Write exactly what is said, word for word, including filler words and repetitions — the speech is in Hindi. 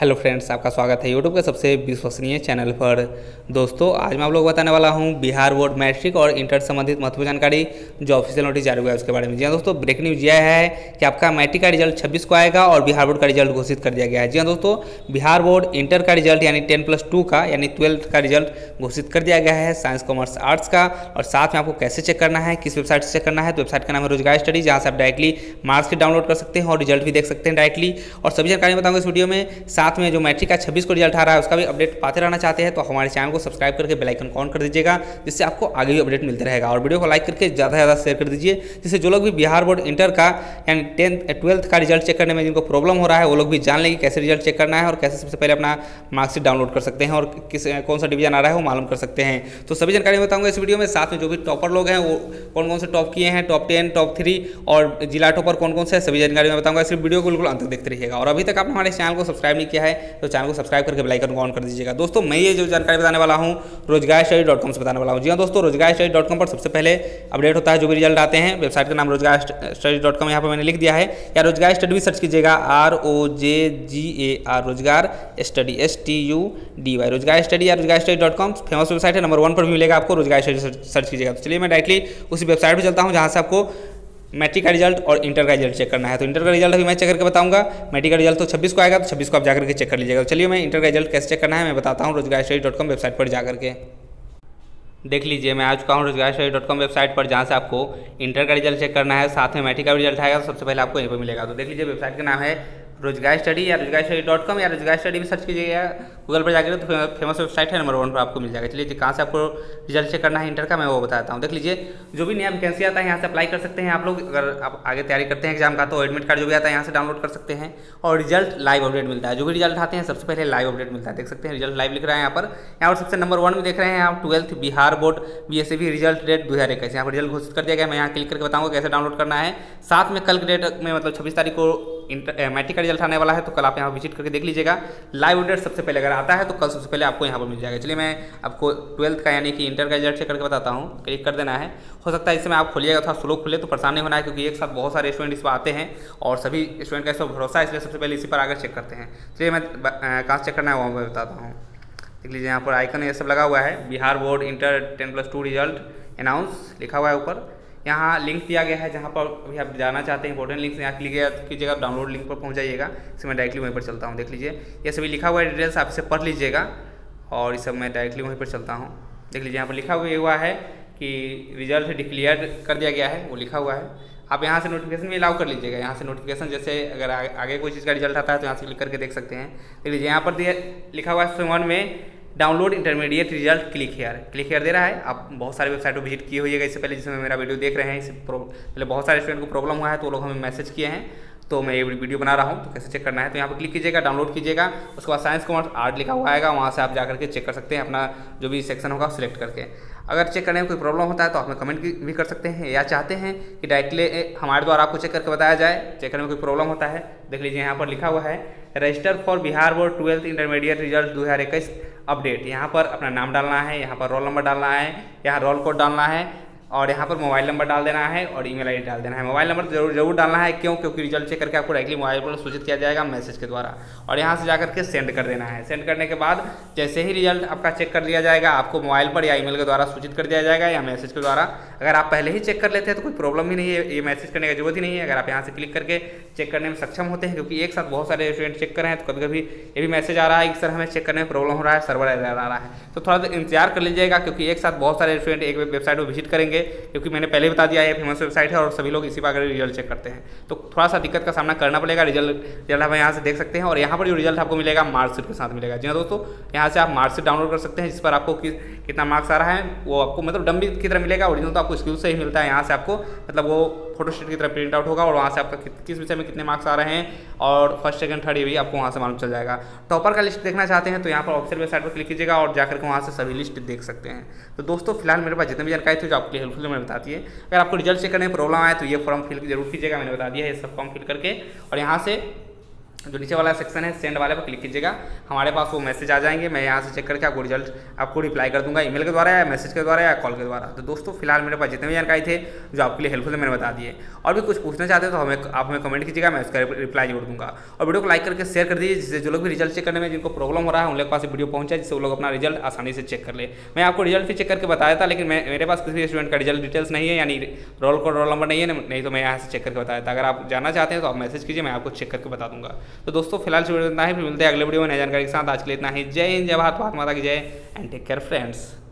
हेलो फ्रेंड्स, आपका स्वागत है यूट्यूब के सबसे विश्वसनीय चैनल पर। दोस्तों, आज मैं आप लोग बताने वाला हूं बिहार बोर्ड मैट्रिक और इंटर संबंधित महत्वपूर्ण जानकारी जो ऑफिशियल नोटिस जारी हुआ है उसके बारे में। जी हां दोस्तों, ब्रेक न्यूज यह है कि आपका मैट्रिक का रिजल्ट छब्बीस को आएगा और बिहार बोर्ड का रिजल्ट घोषित कर दिया गया है। जी हाँ दोस्तों, बिहार बोर्ड इंटर का रिजल्ट यानी टेन प्लस टू का यानी ट्वेल्थ का रिजल्ट घोषित कर दिया गया है, साइंस कॉमर्स आर्ट्स का। और साथ में आपको कैसे चेक करना है, किस वेबसाइट से चेक करना है, तो वेबसाइट का नाम है रोजगार स्टडी, जहाँ से आप डायरेक्टली मार्क्स की डाउनलोड कर सकते हैं और रिजल्ट भी देख सकते हैं डायरेक्टली। और सभी जानकारी बताऊँगा इस वीडियो में। साथ में जो मैट्रिक का छब्बीस को रिजल्ट आ रहा है उसका भी अपडेट पाते रहना चाहते हैं तो हमारे चैनल को सब्सक्राइब करके बेल आइकन ऑन कर दीजिएगा, जिससे आपको आगे भी अपडेट मिलते रहेगा। और वीडियो को लाइक करके ज़्यादा से ज़्यादा शेयर कर दीजिए, जिससे जो लोग भी बिहार बोर्ड इंटर का यानी टेंथ ट्वेल्थ का रिजल्ट चेक करने में जिनको प्रॉब्लम हो रहा है वो लोग भी जान लें कि कैसे रिजल्ट चेक करना है और कैसे सबसे पहले अपना मार्क्सिट डाउनलोड कर सकते हैं और किस कौन सा डिवीजन आ रहा है वो मालूम कर सकते हैं। तो सभी जानकारी बताऊँगा इस वीडियो में। साथ में जो भी टॉपर लोग हैं वो कौन कौन से टॉप किए हैं, टॉप टेन टॉप थ्री और जिला टॉपर कौन कौन से, सभी जानकारी मैं बताऊँगा। इस वीडियो को बिल्कुल अंत तक देखते रहिएगा। और अभी तक आपने हमारे चैनल को सब्सक्राइब किया है तो चैनल को सब्सक्राइब करके बेल आइकन को ऑन कर दीजिएगा। दोस्तों, मैं ये जो जानकारी बताने वाला हूं रोजगार स्टडी डॉट कॉम से बताने वाला हूं। जी हां दोस्तों, रोजगार स्टडी डॉट कॉम पर सबसे पहले अपडेट होता है जो भी रिजल्ट आते हैं। वेबसाइट का नाम रोजगार स्टडी डॉट कॉम यहाँ पर मैंने लिख दिया है, या रोजगार स्टडी भी सर्च कीजिएगा, R O J G A R Rojgar study S T U D Y Rojgar study या Rojgar study dot com famous website है। नंबर वन पर भी मिलेगा आपको, रोजगार स्टडी सर्च कीजिएगा। तो चलिए मैं डायरेक्टली उसी वेबसाइट पर चलता हूँ जहाँ से आपको मैट्रिक का रिजल्ट और इंटर का रिजल्ट चेक करना है। तो इंटर का रिजल्ट अभी मैं चेक करके बताऊंगा। मैट्रिक का रिजल्ट तो छब्बीस को आएगा, तो छब्बीस को आप जाकर के चेक कर लीजिएगा। तो चलिए मैं इंटर का रिजल्ट कैसे चेक करना है मैं बताता हूँ। रोजगार स्टडी डॉट कॉम वेबसाइट पर जाकर के देख लीजिए, मैं आ चुका हूँ रोजगार स्टडी डॉट कॉम वेबसाइट पर, जहाँ से आपको इंटर का रिजल्ट चेक करना है। साथ में मैट्रिक का रिजल्ट आएगा तो सबसे पहले आपको यहीं पर मिलेगा। तो देख लीजिए, वेबसाइट का नाम है रोजगार स्टडी या रोजगार स्टडी डॉट कॉम या रोजगार स्टडी भी सर्च कीजिएगा गूगल पर जाकर, तो फेमस वेबसाइट है, नंबर वन पर आपको मिल जाएगा। चलिए, कहाँ से आपको रिजल्ट चेक करना है इंटर का मैं वो बताता हूँ। देख लीजिए, जो भी नया वैकेंसी आता है यहाँ से अप्लाई कर सकते हैं आप लोग। अगर आप आगे तैयारी करते हैं एग्जाम का तो एडमिट कार्ड जो भी आता है यहाँ से डाउनलोड कर सकते हैं। और रिजल्ट लाइव अपडेट मिलता है, जो भी रिजल्ट आते हैं सबसे पहले लाइव अपडेट मिलता है। देख सकते हैं रिजल्ट लाइव लिख रहा है यहाँ पर। यहाँ पर सबसे नंबर वन में देख रहे हैं आप twelfth Bihar board B S A B result date दो हज़ार इक्कीस यहाँ पर रिजल्ट घोषित कर दिया गया। मैं यहाँ क्लिक करके बताऊँगा कैसे डाउनलोड करना है। साथ में कल के डेट में मतलब छब्बीस तारीख को इंटर मैट्रिक का रिजल्ट आने वाला है, तो कल आप यहाँ विजिट करके देख लीजिएगा। लाइव अपडेट सबसे पहले अगर आता है तो कल सबसे पहले आपको यहाँ पर मिल जाएगा। चलिए मैं आपको ट्वेल्थ का यानी कि इंटर का रिजल्ट चेक करके बताता हूँ। क्लिक कर देना है। हो सकता है इसमें आप खोलिएगा तो स्लो खुले तो परेशान नहीं होना है, क्योंकि एक साथ बहुत सारे स्टूडेंट इस पर आते हैं और सभी स्टूडेंट का इस पर भरोसा है, इसलिए सबसे पहले इसी पर आकर चेक करते हैं। चलिए मैं कहाँ चेक करना है वहाँ पर बताता हूँ। देख लीजिए, यहाँ पर आइकन ये सब लगा हुआ है, Bihar board inter ten plus two result announce लिखा हुआ है ऊपर। यहाँ लिंक दिया गया है जहाँ पर अभी आप जाना चाहते हैं, इंपॉर्टेंट लिंक यहाँ क्लिक कीजिएगा, आप डाउनलोड लिंक पर पहुँच जाइएगा। इसे मैं डायरेक्टली वहीं पर चलता हूँ। देख लीजिए, ये सभी लिखा हुआ है डिटेल्स, आप इसे पढ़ लीजिएगा। और ये सब मैं डायरेक्टली वहीं पर चलता हूँ। देख लीजिए, यहाँ पर लिखा हुआ हुआ है कि रिजल्ट डिक्लेयर कर दिया गया है, वो लिखा हुआ है। आप यहाँ से नोटिफिकेशन भी अलाउ कर लीजिएगा। यहाँ से नोटिफिकेशन जैसे अगर आगे कोई चीज़ का रिजल्ट आता है तो यहाँ से क्लिक करके देख सकते हैं। देख लीजिए, यहाँ पर लिखा हुआ है वन में download intermediate result click here click here दे रहा है। आप बहुत सारे वेबसाइट पर विजिट किए होइएगा इससे पहले, जिसमें मेरा वीडियो देख रहे हैं। इससे पहले बहुत सारे स्टूडेंट को प्रॉब्लम हुआ है तो वो लोग हमें मैसेज किए हैं, तो मैं ये वीडियो बना रहा हूँ। तो कैसे चेक करना है, तो यहाँ पर क्लिक कीजिएगा, डाउनलोड कीजिएगा, उसके बाद साइंस कॉमर्स आर्ट लिखा हुआ आएगा, वहाँ से आप जाकर के चेक कर सकते हैं अपना जो भी सेक्शन होगा सिलेक्ट करके। अगर चेक करने में कोई प्रॉब्लम होता है तो आप में कमेंट भी कर सकते हैं, या चाहते हैं कि डायरेक्टली हमारे द्वारा आपको चेक करके बताया जाए चेक करने में कोई प्रॉब्लम होता है। देख लीजिए, यहाँ पर लिखा हुआ है register for Bihar board twelfth intermediate result दो हज़ार इक्कीस अपडेट। यहाँ पर अपना नाम डालना है, यहाँ पर रोल नंबर डालना है, यहाँ रोल कोड डालना है, और यहाँ पर मोबाइल नंबर डाल देना है और ईमेल आईडी डाल देना है। मोबाइल नंबर जरूर जरूर डालना है, क्यों? क्योंकि रिजल्ट चेक करके आपको डायरेक्टली मोबाइल पर सूचित किया जाएगा मैसेज के द्वारा। और यहाँ से जाकर के सेंड कर देना है। सेंड करने के बाद जैसे ही रिजल्ट आपका चेक कर लिया जाएगा, आपको मोबाइल पर या ईमेल के द्वारा सूचित कर दिया जाएगा या मैसेज के द्वारा। अगर आप पहले ही चेक कर लेते हैं तो कोई प्रॉब्लम ही नहीं है, ये मैसेज करने की जरूरत ही नहीं है। अगर आप यहाँ से क्लिक करके चेक करने में सक्षम होते हैं, क्योंकि एक साथ बहुत सारे स्टूडेंट चेक कर रहे हैं तो कभी कभी ये भी मैसेज आ रहा है कि सर हमें चेक करने में प्रॉब्लम हो रहा है, सर्वर एरर आ रहा है, तो थोड़ा इंतजार कर लीजिएगा, क्योंकि एक साथ बहुत सारे स्टूडेंट एक वेबसाइट पर विजिट करेंगे। क्योंकि मैंने पहले बता दिया है फेमस वेबसाइट है और सभी लोग इसी पर अगर रिजल्ट चेक करते हैं तो थोड़ा सा दिक्कत का सामना करना पड़ेगा। रिजल्ट रिजल्ट आप यहाँ से देख सकते हैं और यहाँ पर जो रिजल्ट आपको मिलेगा मार्कशीट के साथ मिलेगा। जी हाँ दोस्तों, यहाँ से आप मार्कशीट डाउनलोड कर सकते हैं, जिस पर आपको कि, कितना मार्क्स आ रहा है वो आपको मतलब डम्बी की तरह मिलेगा। ओरिजिनल तो आपको स्कूल से ही मिलता है, यहाँ से आपको मतलब वो फोटोशीट की तरह प्रिंट आउट होगा और वहाँ से आपका कि, किस विषय में कितने मार्क्स आ रहे हैं और फर्स्ट सेकंड थर्ड ये भी आपको वहाँ से मालूम चल जाएगा। टॉपर का लिस्ट देखना चाहते हैं तो यहाँ पर ऑफिशियल वेबसाइट पर क्लिक कीजिएगा और जाकर के वहाँ से सभी लिस्ट देख सकते हैं। तो दोस्तों, फिलहाल मेरे पास जितनी भी जानकारी थी जो आपके हेल्पफुल मैंने बताती है। अगर आपको रिजल्ट चेक करने में प्रॉब्लम आए तो ये फॉर्म फिल जरूर कीजिएगा, मैंने बता दिया है, ये सब फॉर्म फिल करके। और यहाँ से जो नीचे वाला सेक्शन है सेंड वाले पर क्लिक कीजिएगा, हमारे पास वो मैसेज आ जाएंगे। मैं यहाँ से चेक करके आपको रिजल्ट आपको रिप्लाई कर दूंगा, ईमेल के द्वारा या मैसेज के द्वारा या कॉल के द्वारा। तो दोस्तों फिलहाल मेरे पास जितने भी जानकारी थे जो आपके लिए हेल्पफुल है मैंने बता दिए। और भी कुछ पूछना चाहते हो तो हमें आप हमें कमेंट कीजिएगा, मैं उसका रिप्लाई जरूर दूँगा। और वीडियो को लाइक करके शेयर कर दीजिए, जिससे जो लोग भी रिजल्ट चेक करने में जिनको प्रॉब्लम हो रहा है उन लोग के पास वीडियो पहुँचा, जिससे वो लोग अपना रिजल्ट आसानी से चेक कर ले। मैं आपको रिजल्ट भी चेक करके बताया था, लेकिन मेरे पास किसी स्टूडेंट का रिजल्ट डिटेल्स नहीं है, यानी रोल कोड रोल नंबर नहीं है, नहीं तो मैं यहाँ से चेक करके बताया था। अगर आप जानना चाहते हैं तो आप मैसेज कीजिए, मैं आपको चेक करके बता दूँगा। तो दोस्तों फिलहाल इतना ही, फिर मिलते हैं अगले वीडियो में नई जानकारी के साथ। आज के लिए इतना ही। जय हिंद, जय भारत, भारत माता की जय एंड टेक केयर फ्रेंड्स।